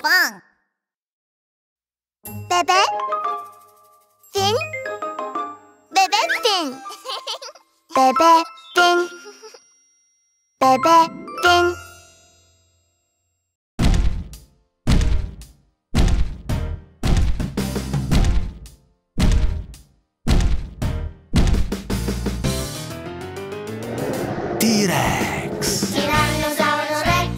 pan. Bebé, fin, bebé, fin, bebé, fin, bebé, fin. T-Rex, Tirannosauro Rex,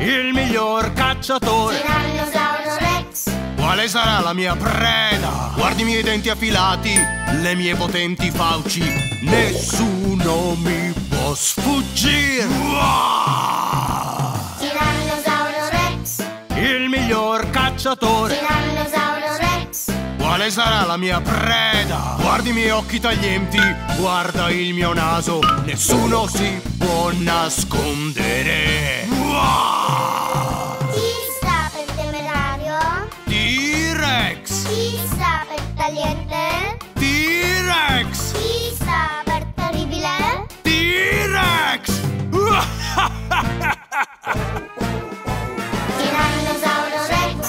il miglior cacciatore. Tirannosauro Rex, quale sarà la mia preda? Guardi i miei denti affilati, le mie potenti fauci, nessuno mi può sfuggire. Tirannosauro Rex, il miglior cacciatore. Tirannosauro Rex, quale sarà la mia preda? Guardi i miei occhi taglienti, guarda il mio naso, nessuno si può nascondere. Chi sta per temerario? T-Rex. Chi sta per tagliente? T-Rex. Chi sta per terribile? T-Rex. Tirannosauro Rex,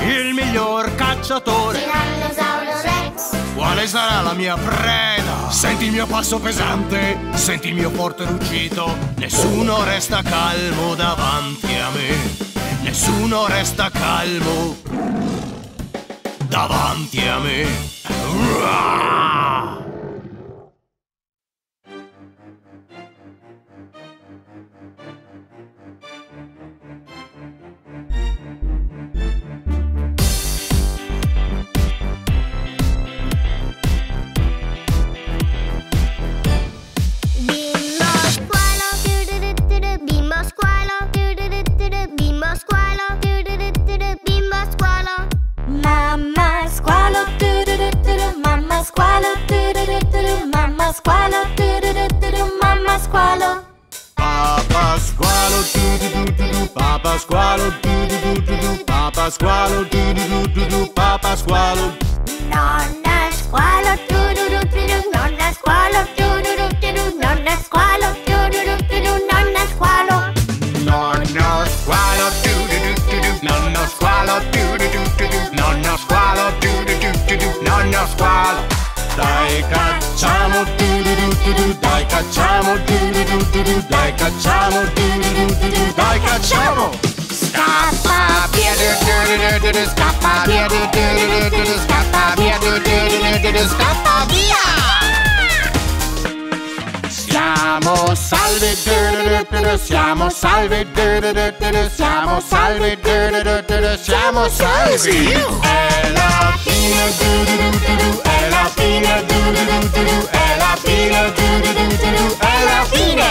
il miglior cacciatore. Tirannosauro Rex, quale sarà la mia preda? Senti il mio passo pesante, senti il mio forte ruggito, nessuno resta calmo davanti a me, nessuno resta calmo davanti a me. Papà squalo, du du du du, papà squalo, du du du du, papà squalo. Nonna squalo, du du du du, nonna squalo, du du du du, nonna squalo, du du du du, nonna squalo. Nonno squalo, du du du du, nonno squalo, du du du du, nonno squalo, du du du du, nonno squalo. Dai cacciamo, du du du du, dai cacciamo, du du du du, dai cacciamo, du du du du, dai cacciamo. Scappa via, du du du du, scappa via, du du du du, scappa via, du du du du, scappa via. Siamo salve, du du du, siamo salve, du du, siamo salve, du, siamo salvi. È la fine, du, è la fine, du, è la fine, du, è la fine.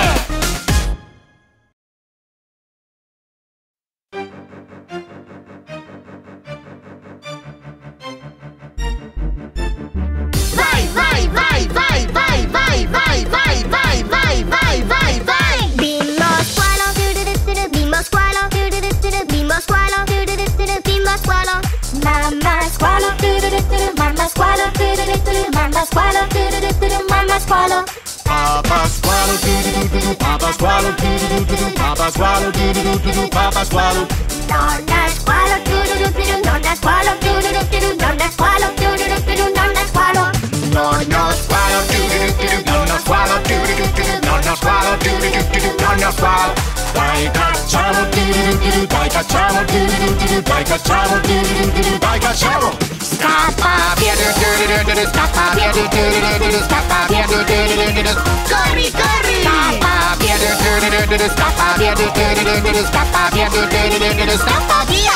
Papa squalo, do-do-do-do-do, papa squalo, do-do-do-do-do, papa squalo, do-do-do-do-do, papa squalo. Nonna squalo, do-do-do-do-do, nonna squalo, do-do-do-do-do, nonna squalo, do-do-do-do-do, nonna squalo. Nonno squalo, do-do-do-do-do, nonna squalo, do-do-do-do-do, nonna squalo, do-do-do-do-do, nonna squalo. Dai cacciamo, do-do-do-do-do, dai cacciamo, do-do-do-do-do, dai cacciamo, do-do-do-do-do, dai cacciamo. Scappa via, du-du-du-du-du, scappa via, du-du-du-du-du, scappa via, du-du-du-du-du. Corri, corri! Scappa via, du-du-du-du-du, scappa via, du-du-du-du-du, scappa via, du-du-du-du-du, scappa via!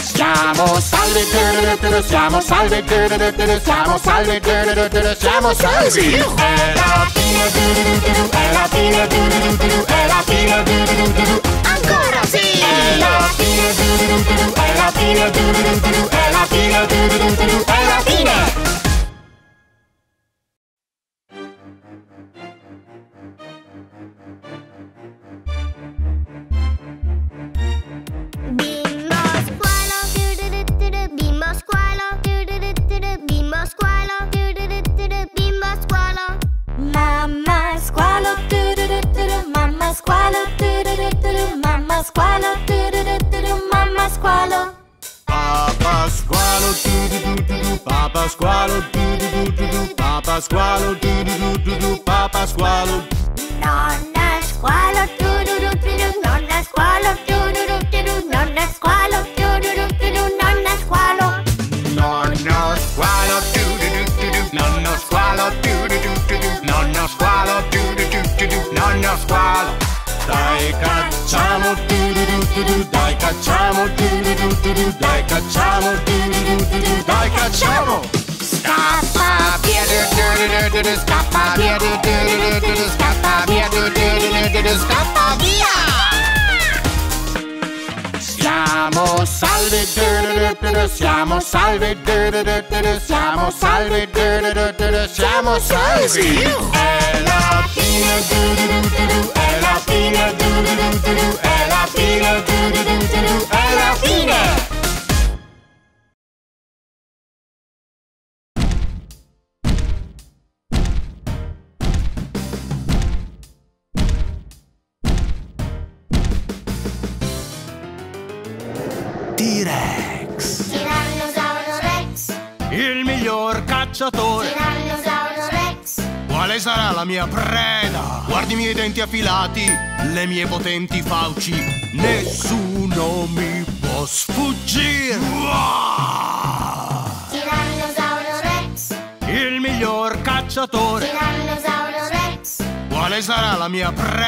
Siamo salve, du-du-du-du-du, siamo salve, du-du-du-du-du, siamo salve, du-du-du-du-du, siamo salvi! È la fine, du-du-du-du-du, è la fine, du-du-du-du-du, è la fine, du-du-du-du-du. Ancora sì! È la fine, du-du-du-du-du, è la fine, du-du-du-du-du. Alla fine! Mamma squalo, Squalo. Papa Squalo, du-du-du-du-du, Papa Squalo, du-du-du-du-du, Papa Squalo, du-du-du-du-du, Papa Squalo. Nonna Squalo, du-du-du-du-du, Nonna Squalo, du-du-du-du-du, Nonna Squalo, du-du-du-du-du, Nonna Squalo. Nonno Squalo, du-du-du-du-du, Nonno Squalo, du-du-du-du-du, Nonno Squalo, du-du-du-du-du, Nonno Squalo. Dai cacciamo, du-du-du-du-du, dai cacciamo, du-du-du-du-du, dai cacciamo, du-du-du-du-du, dai cacciamo. Scappa via, du-du-du-du-du, scappa via, du-du-du-du-du, scappa via, du-du-du-du-du, scappa via. Siamo salvi, du-du-du-du-du, siamo salvi, du-du-du-du-du, siamo salvi, du-du-du-du-du, siamo salvi. È la fine, du-du-du-du-du, è la fine, du-du-du-du-du, è la fine, du-du-du-du-du, è la fine. T-Rex, Tirannosauro Rex, il miglior cacciatore. Tirannosauro Rex, quale sarà la mia preda? Guardi i miei denti affilati, le mie potenti fauci, nessuno mi può sfuggire. Tirannosauro Rex, il miglior cacciatore. Tirannosauro Rex, quale sarà la mia preda?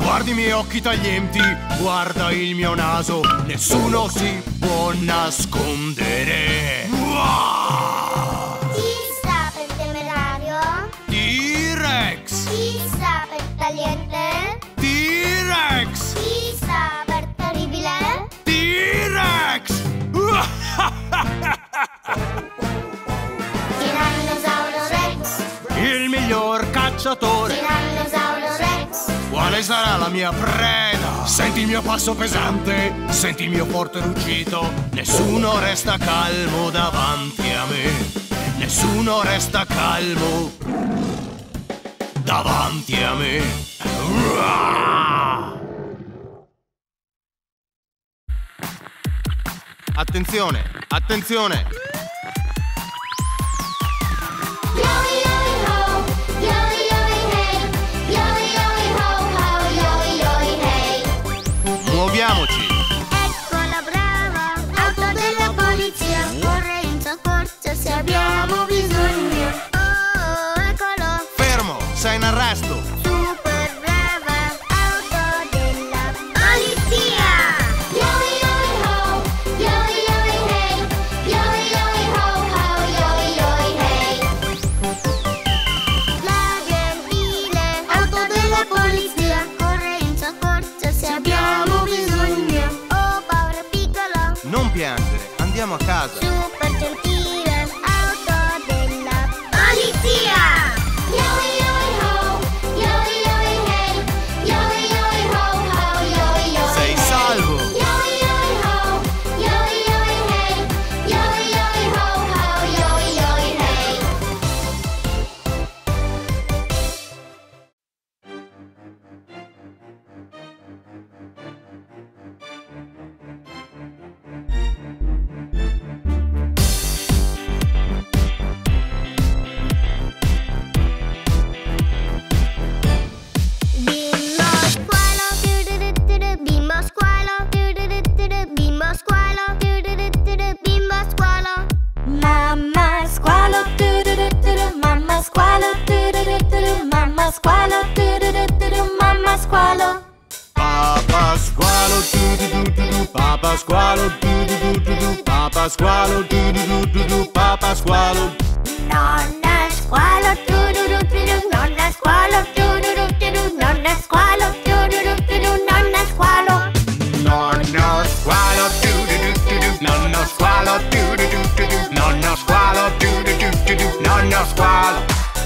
Guardi i miei occhi taglienti, guarda il mio naso, nessuno si può nascondere. Chi sta per temerario? T-Rex. Chi sta per tagliente? T-Rex. Chi sta per terribile? T-Rex. Tirannosauro Rex, il miglior cacciatore. Tirannosauro Rex, quale sarà la mia preda? Senti il mio passo pesante, senti il mio forte ruggito, nessuno resta calmo davanti a me, nessuno resta calmo davanti a me. Attenzione, attenzione! Muoviamoci! Ecco la brava auto della polizia, corre in soccorso se abbiamo bisogno. Oh, eccolo! Fermo, sei in arresto! Super brava auto della polizia! Yoi yoi ho, yoi yoi hey, yoi yoi ho, yoi yoi hey. La gentile auto della polizia, corre in soccorso se abbiamo bisogno. Non piangere, andiamo a casa. Super gentile auto della polizia. Yoi yoi ho, yoi yoi hey, yoi yoi ho, ho yoi yoi. Sei salvo. Yoi yoi ho, yoi yoi hey, yoi yoi ho, ho yoi yoi hey. Papa Squalo, du-du-du-du-du, Papa Squalo, du-du-du-du-du, Papa Squalo. Nonna Squalo, du-du-du-du-du, Nonna Squalo, du-du-du-du-du, Nonna Squalo, du-du-du-du-du, Nonna Squalo. Nonna Squalo, du-du-du-du-du, Nonna Squalo, du-du-du-du-du, Nonna Squalo, du-du-du-du-du, Nonna Squalo.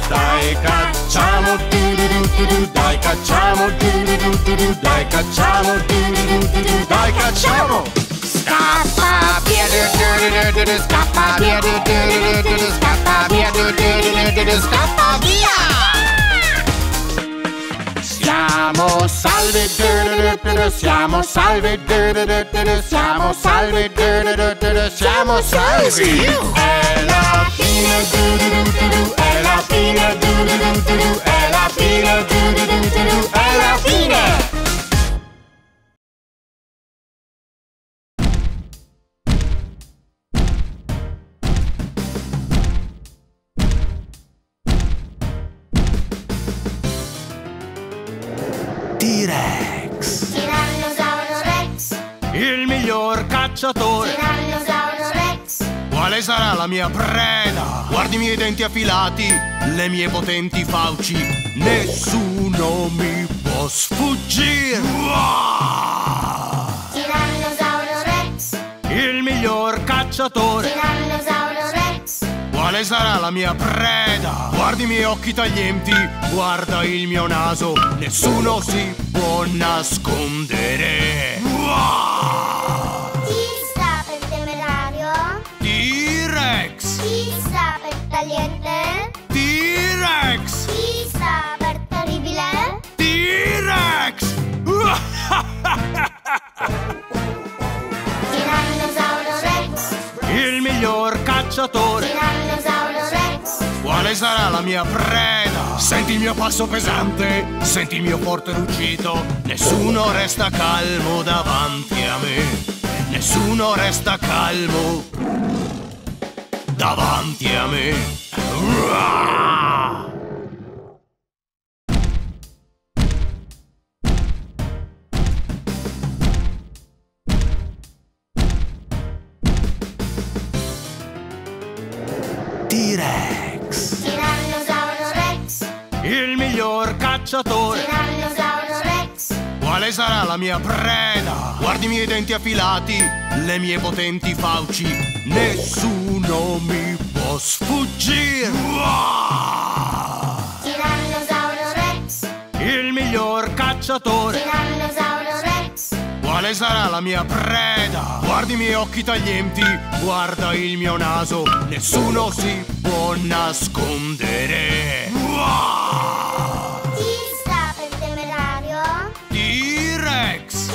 Dai cacciamo, du-du-du-du-du, dai cacciamo, du-du-du-du-du, dai cacciamo, du-du-du-du-du, dai cacciamo. Scappa via, du-du-du-du-du, scappa via, du-du-du-du-du, scappa via, du-du-du-du-du, scappa via. siamo salvi, siamo salvi, siamo salvi, siamo salvi. È la fine, è la fine, è la fine, è la fine. T-Rex, Tirannosauro Rex, il miglior cacciatore. Tirannosauro Rex, quale sarà la mia preda? Guardi i miei denti affilati, le mie potenti fauci, nessuno mi può sfuggire. Tirannosauro Rex, il miglior cacciatore. Tirannosauro Rex, quale sarà la mia preda? Guardi i miei occhi taglienti, guarda il mio naso, nessuno si può nascondere. Chi sta per temerario? T-Rex. Chi sta per tagliente? T-Rex. Chi sta per terribile? T-Rex. Tirannosauro Rex, il miglior cacciatore. Quale sarà la mia preda? Senti il mio passo pesante, senti il mio forte ruggito, nessuno resta calmo davanti a me, nessuno resta calmo davanti a me. Uah! Tirannosauro Rex, quale sarà la mia preda? Guardi i miei denti affilati, le mie potenti fauci, nessuno mi può sfuggire. Tirannosauro Rex, il miglior cacciatore. Tirannosauro Rex, quale sarà la mia preda? Guardi i miei occhi taglienti, guarda il mio naso, nessuno si può nascondere. T-Rex.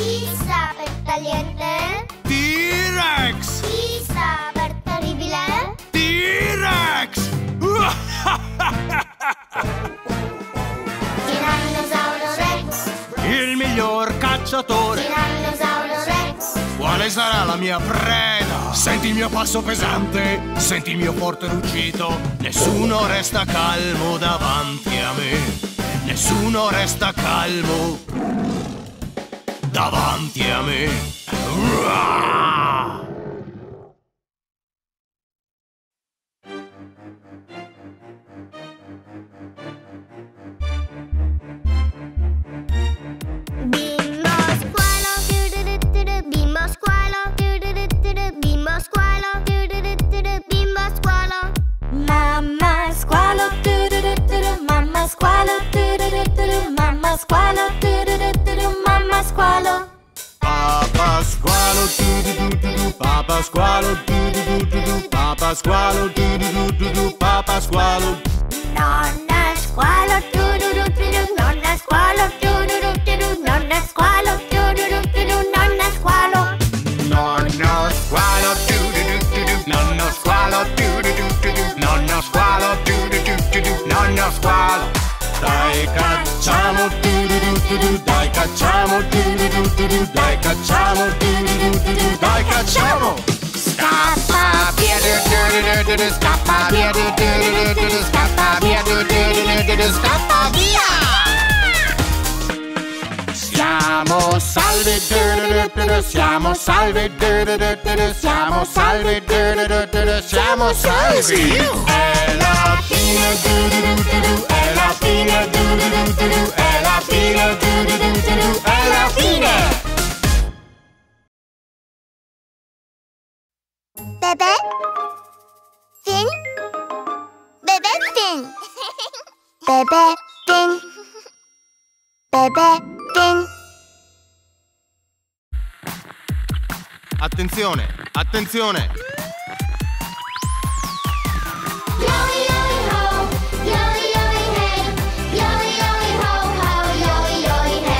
Chi sta per terribile? T-Rex. Tirannosauro Rex, il miglior cacciatore. Tirannosauro Rex, quale sarà la mia preda? Senti il mio passo pesante, senti il mio forte ruggito, nessuno resta calmo davanti a me, nessuno resta calmo davanti a me. Siamo salvi, siamo salvi, siamo salvi. È la fine, è la fine, è la fine, è la fine. Bebè Finn, bebè Finn, bebè Finn, bebè Finn. Attenzione, attenzione! Yo-yo-ho, yo-yo-hey, yo-yo-ho, yo-yo-hey.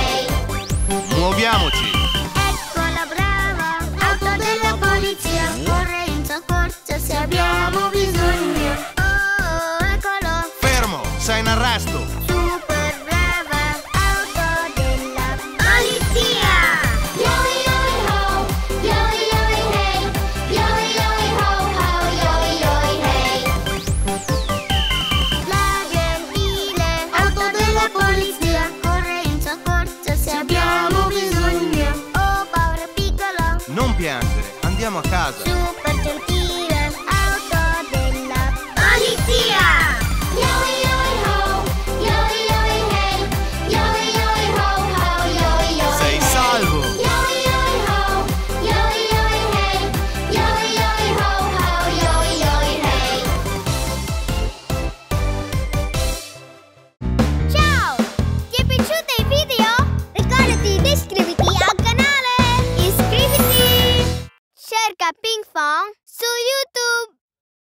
Non piangere, andiamo a casa. Super gentile, auto della polizia. Yoey yoey ho, yoey yoey hey, yoey yoey ho ho, yoey yoey. Sei salvo. Yoey yoey ho, yoey yoey hey, yoey yoey ho ho, yoey yoey hey. Ciao! Ti è piaciuto il video? Ricordati di iscriverti al canale. Iscriviti! Cerca Ping Fong su